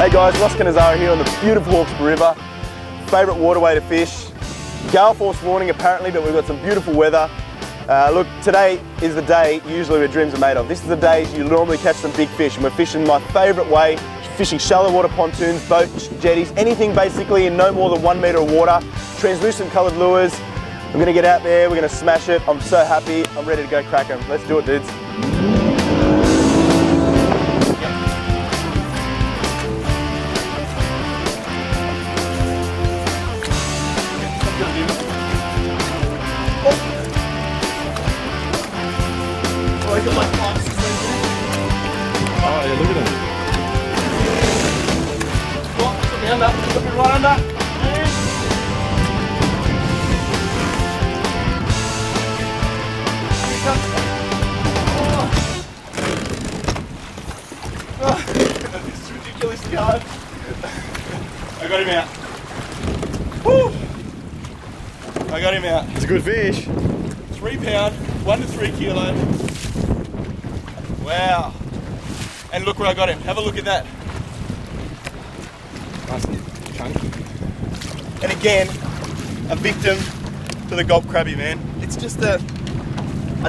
Hey guys, Ross Cannizzaro here on the beautiful Hawkesbury River. Favourite waterway to fish. Gale force warning apparently, but we've got some beautiful weather. Look, today is the day usually where dreams are made of. This is the day you normally catch some big fish, and we're fishing my favourite way, fishing shallow water pontoons, boats, jetties, anything basically in no more than 1 metre of water. Translucent coloured lures. I'm going to get out there, we're going to smash it. I'm so happy, I'm ready to go crack 'em. Let's do it, dudes. It's ridiculously hard. I got him out. Woo! I got him out. It's a good fish. 3 pound, 1 to 3 kilo. Wow. And look where I got him. Have a look at that. Nice and chunky. And again, a victim to the Gulp! Crabby, man. It's just a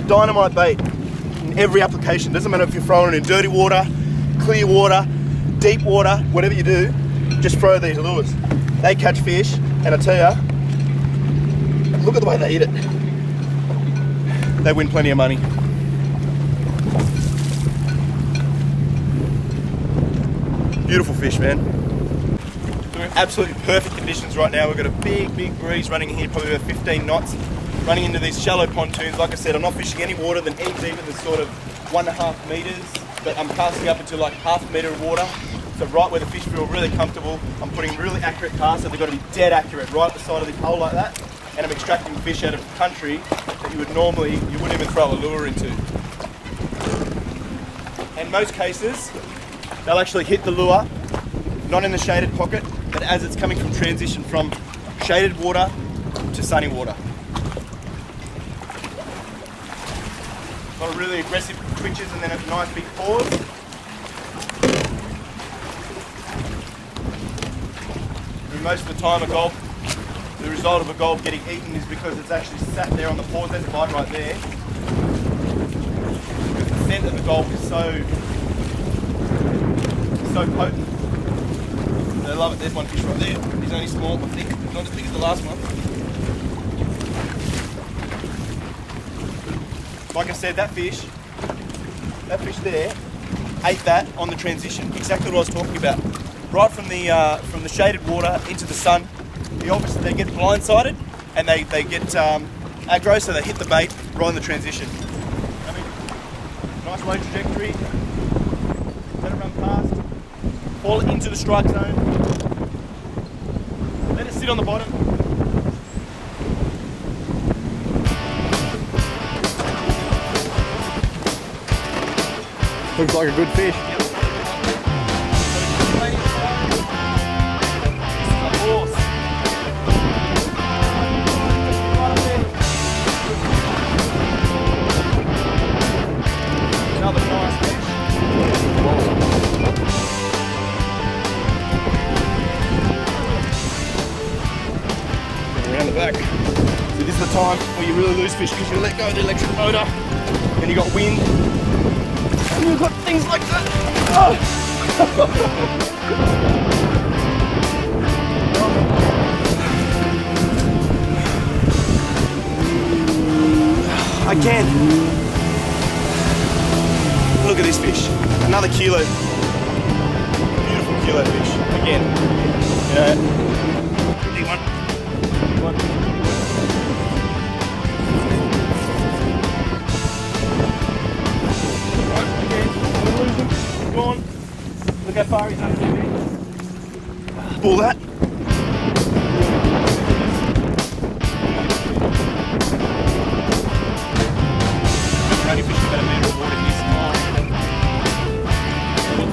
dynamite bait in every application. Doesn't matter if you're throwing it in dirty water, clear water, deep water, whatever you do, just throw these lures. They catch fish, and I tell you, look at the way they eat it. They win plenty of money. Beautiful fish, man. We're in absolutely perfect conditions right now. We've got a big breeze running in here, probably about 15 knots, running into these shallow pontoons. Like I said, I'm not fishing any water than any deeper than sort of 1.5 metres. But I'm casting up into like 0.5 metre of water, so right where the fish feel really comfortable. I'm putting really accurate casts, so they've got to be dead accurate, right at the side of the pole like that. And I'm extracting fish out of country that you wouldn't even throw a lure into. In most cases, they'll actually hit the lure, not in the shaded pocket, but as it's coming from transition from shaded water to sunny water. Got a really aggressive twitches and then a nice big pause. And most of the time the result of a gulp getting eaten is because it's actually sat there on the pause. That's a bite right there. Because the scent of the gulp is so potent. They love it. There's one fish right there. He's only small but thick. Not as big as the last one. Like I said, that fish there, ate that on the transition. Exactly what I was talking about. Right from the shaded water into the sun, they get blindsided and they get aggro, so they hit the bait right on the transition. I mean, nice low trajectory. Let it run past. Haul it into the strike zone. Let it sit on the bottom. Looks like a good fish. Yep. It's a horse. Another nice fish. Whoa. Around the back. So this is the time where you really lose fish because you let go of the electric motor and you got wind. You've got things like that. Oh. I can. Look at this fish. Another kilo. Beautiful kilo fish. Again. You know. Big one. Big one. Gone. Look how far he's up to me. Pull that. Only fishing about a metre of water this time. This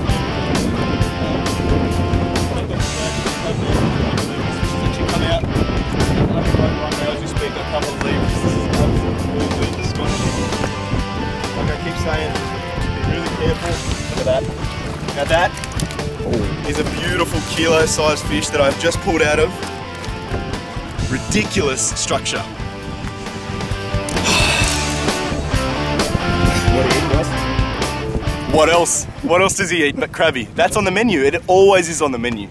fish has actually come out. I'm right right now as we speak. I can't believe this is awesome. Like I keep saying, be really careful. Look at that. Now that is a beautiful kilo-sized fish that I've just pulled out of. Ridiculous structure. What else? What else does he eat but crabby? That's on the menu. It always is on the menu.